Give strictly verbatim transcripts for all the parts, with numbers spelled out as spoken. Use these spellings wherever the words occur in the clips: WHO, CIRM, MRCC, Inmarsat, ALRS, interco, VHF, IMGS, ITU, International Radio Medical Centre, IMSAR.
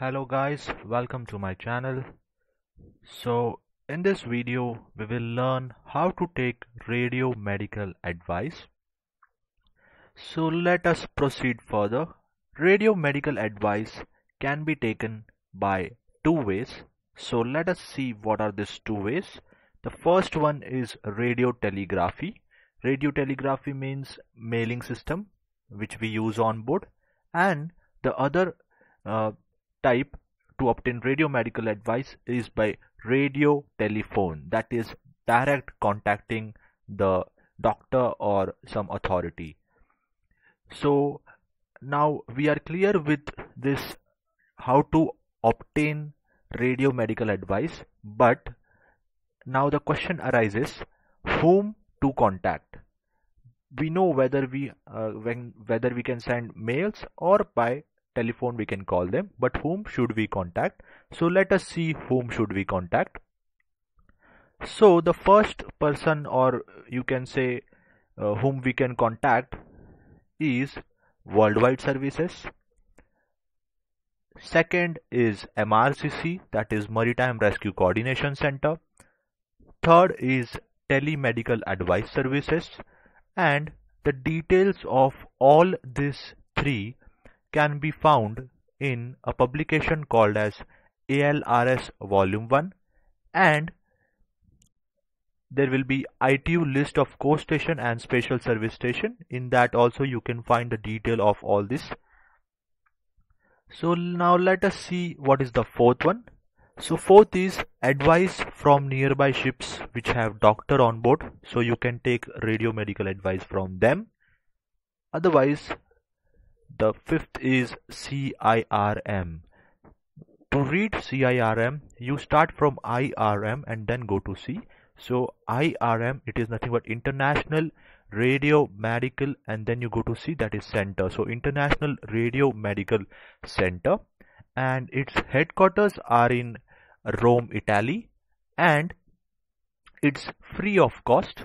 Hello guys, welcome to my channel. So in this video we will learn how to take radio medical advice. So let us proceed further. Radio medical advice can be taken by two ways. So let us see what are these two ways. The first one is radiotelegraphy. Radiotelegraphy means mailing system which we use on board, and the other uh, type to obtain radio medical advice is by radio telephone, that is direct contacting the doctor or some authority. So now we are clear with this how to obtain radio medical advice, but now the question arises, whom to contact. We know whether we uh, when whether we can send mails or by telephone we can call them, but whom should we contact? So let us see whom should we contact. So the first person, or you can say uh, whom we can contact, is worldwide services. Second is M R C C, that is Maritime Rescue Coordination Center. Third is Telemedical Advice Services, and the details of all these three can be found in a publication called as A L R S volume one, and there will be I T U list of coast station and special service station. In that also you can find the detail of all this. So now let us see what is the fourth one. So fourth is advice from nearby ships which have doctor on board, so you can take radio medical advice from them. Otherwise the fifth is C I R M. To read C I R M, you start from I R M and then go to C. So I R M, it is nothing but International Radio Medical, and then you go to C, that is Center. So International Radio Medical Center, and its headquarters are in Rome, Italy, and it's free of cost.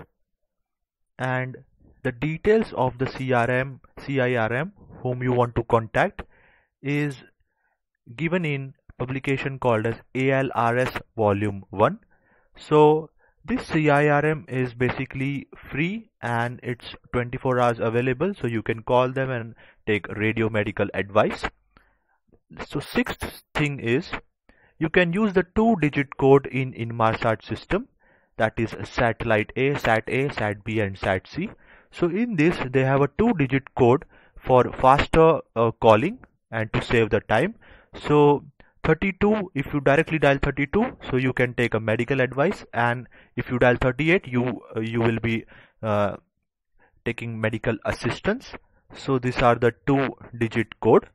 And the details of the C R M, C I R M, whom you want to contact, is given in publication called as A L R S volume one. So this C I R M is basically free and it's twenty-four hours available, so you can call them and take radio medical advice. So sixth thing is you can use the two digit code in Inmarsat system, that is satellite A, sat A, sat B and sat C. So in this they have a two digit code for faster uh, calling and to save the time. So thirty-two, if you directly dial thirty-two, so you can take a medical advice, and if you dial thirty-eight, you uh, you will be uh, taking medical assistance. So these are the two digit code.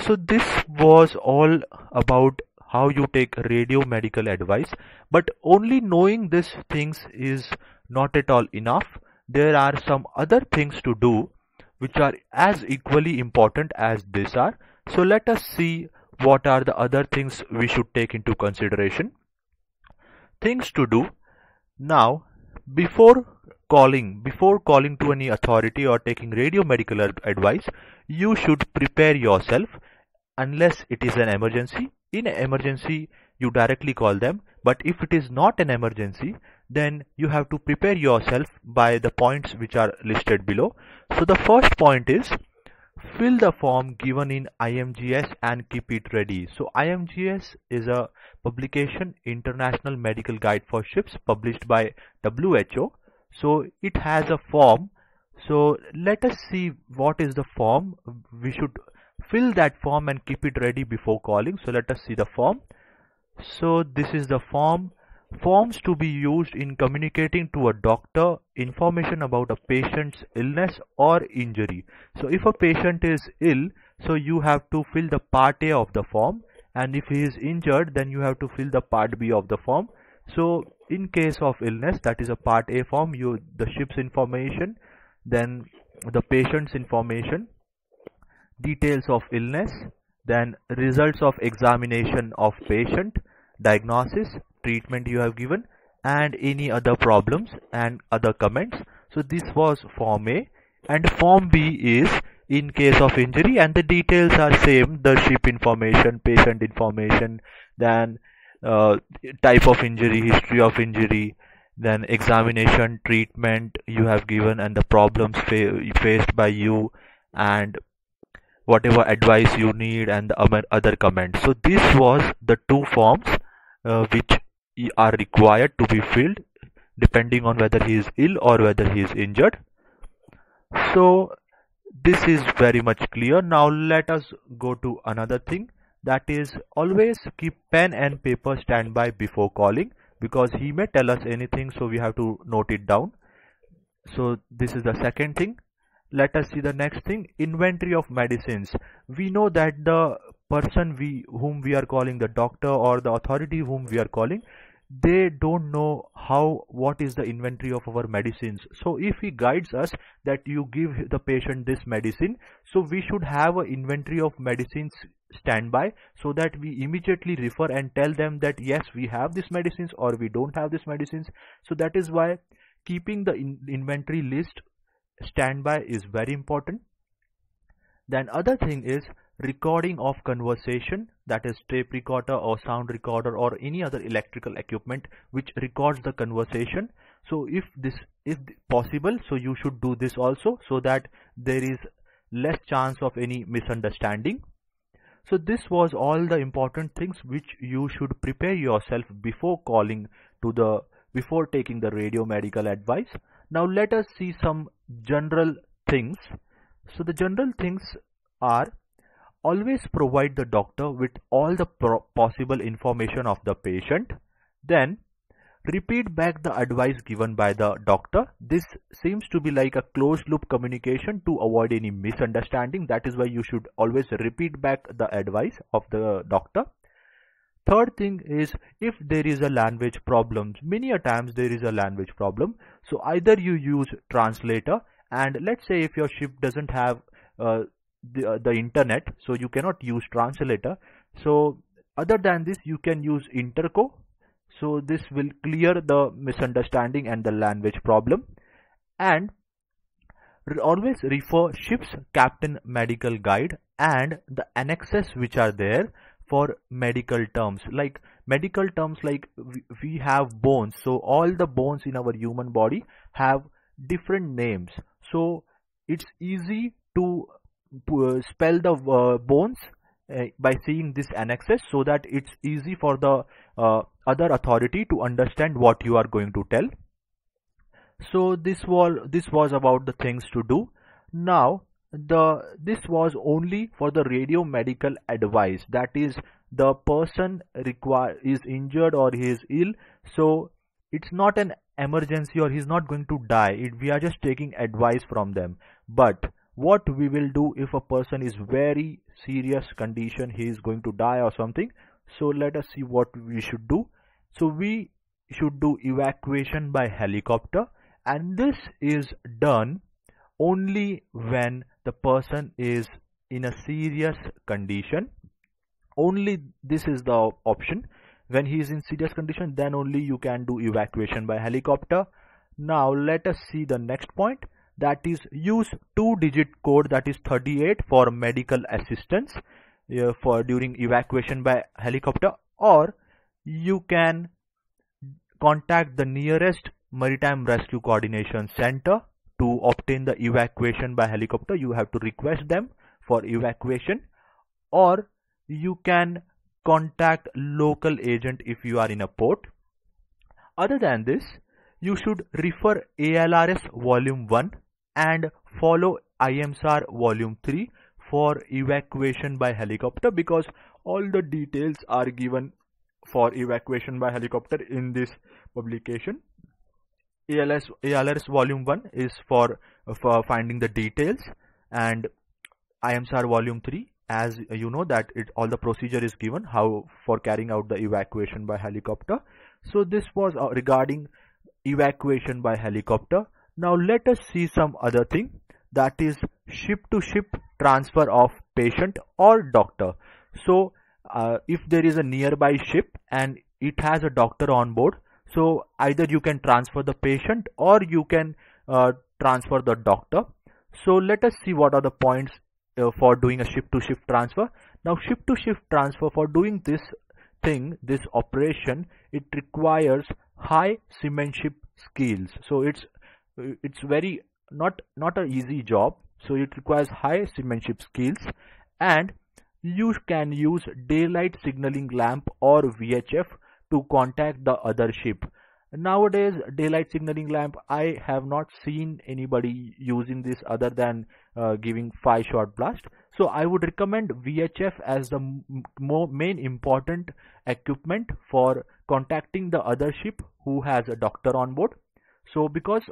So this was all about how you take radio medical advice, but only knowing these things is not at all enough. There are some other things to do which are as equally important as these are. So let us see what are the other things we should take into consideration. Things to do. Now, before calling, before calling to any authority or taking radio medical advice, you should prepare yourself unless it is an emergency. In an emergency, you directly call them, but if it is not an emergency, then you have to prepare yourself by the points which are listed below. So the first point is fill the form given in I M G S and keep it ready. So I M G S is a publication, International Medical Guide for Ships, published by W H O. So it has a form. So let us see what is the form. We should fill that form and keep it ready before calling. So let us see the form. So this is the form. Forms to be used in communicating to a doctor information about a patient's illness or injury. So if a patient is ill, so you have to fill the part A of the form, and if he is injured, then you have to fill the part B of the form. So in case of illness, that is a part A form, you the ship's information, then the patient's information, details of illness, then results of examination of patient, diagnosis, treatment you have given, and any other problems and other comments. So this was form A, and form B is in case of injury, and the details are same, the ship information, patient information, then uh, type of injury, history of injury, then examination, treatment you have given, and the problems fa faced by you, and whatever advice you need, and the other comments. So this was the two forms uh, which are required to be filled depending on whether he is ill or whether he is injured. So this is very much clear. Now let us go to another thing, that is, always keep pen and paper standby before calling, because he may tell us anything, so we have to note it down. So this is the second thing. Let us see the next thing, inventory of medicines. We know that the person we whom we are calling, the doctor or the authority whom we are calling, they don't know how what is the inventory of our medicines. So if he guides us that you give the patient this medicine, so we should have an inventory of medicines standby, so that we immediately refer and tell them that yes, we have these medicines or we don't have these medicines. So that is why keeping the in inventory list standby is very important. Then other thing is recording of conversation, that is tape recorder or sound recorder or any other electrical equipment which records the conversation. So if this is possible, so you should do this also, so that there is less chance of any misunderstanding. So this was all the important things which you should prepare yourself before calling to the before taking the radio medical advice. Now let us see some general things. So the general things are, always provide the doctor with all the pro possible information of the patient. Then repeat back the advice given by the doctor. This seems to be like a closed loop communication to avoid any misunderstanding. That is why you should always repeat back the advice of the doctor. Third thing is, if there is a language problem, many a times there is a language problem, so either you use translator, and let's say if your ship doesn't have uh, the, uh, the internet, so you cannot use translator. So other than this, you can use interco. So this will clear the misunderstanding and the language problem. And always refer ship's captain medical guide and the annexes which are there for medical terms, like medical terms like we have bones, so all the bones in our human body have different names, so it's easy to spell the uh, bones uh, by seeing this annexes, so that it's easy for the uh, other authority to understand what you are going to tell. So this was this was about the things to do. Now the this was only for the radio medical advice, that is, the person require is injured or he is ill, so it's not an emergency or he's not going to die. It, we are just taking advice from them. But what we will do if a person is very serious condition, he is going to die or something, so let us see what we should do. So we should do evacuation by helicopter, and this is done only when the person is in a serious condition. Only this is the option. When he is in serious condition, then only you can do evacuation by helicopter. Now let us see the next point, that is, use two digit code, that is thirty-eight, for medical assistance uh, for during evacuation by helicopter, or you can contact the nearest Maritime Rescue Coordination Center. To obtain the evacuation by helicopter, you have to request them for evacuation, or you can contact local agent if you are in a port. Other than this, you should refer A L R S volume one and follow I M S A R volume three for evacuation by helicopter, because all the details are given for evacuation by helicopter in this publication. A L S, A L R S volume one is for, for finding the details, and I M S A R volume three, as you know that it all the procedure is given how for carrying out the evacuation by helicopter. So this was regarding evacuation by helicopter. Now let us see some other thing, that is ship to ship transfer of patient or doctor. So uh, if there is a nearby ship and it has a doctor on board, so either you can transfer the patient or you can uh, transfer the doctor. So let us see what are the points uh, for doing a ship-to-ship transfer. Now ship-to-ship transfer, for doing this thing, this operation, it requires high seamanship skills. So it's it's very not not an easy job. So it requires high seamanship skills, and you can use daylight signaling lamp or V H F to contact the other ship. Nowadays, daylight signaling lamp, I have not seen anybody using this other than uh, giving five shot blast. So I would recommend V H F as the more main important equipment for contacting the other ship who has a doctor on board. So because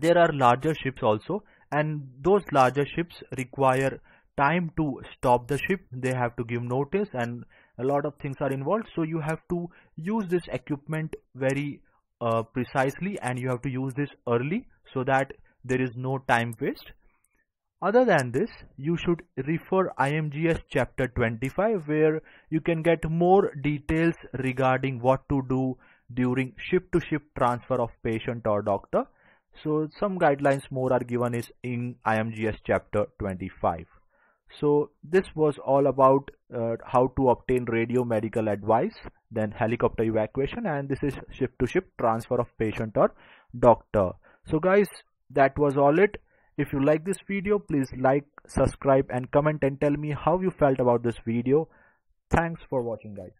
there are larger ships also, and those larger ships require time to stop the ship, they have to give notice, and a lot of things are involved. So you have to use this equipment very Uh, precisely, and you have to use this early so that there is no time waste. Other than this, you should refer I M G S chapter twenty-five, where you can get more details regarding what to do during ship-to-ship transfer of patient or doctor. So some guidelines more are given is in I M G S chapter twenty-five. So this was all about uh, how to obtain radio medical advice, then helicopter evacuation, and this is ship to ship transfer of patient or doctor. So guys, that was all it. If you like this video, please like, subscribe and comment, and tell me how you felt about this video. Thanks for watching guys.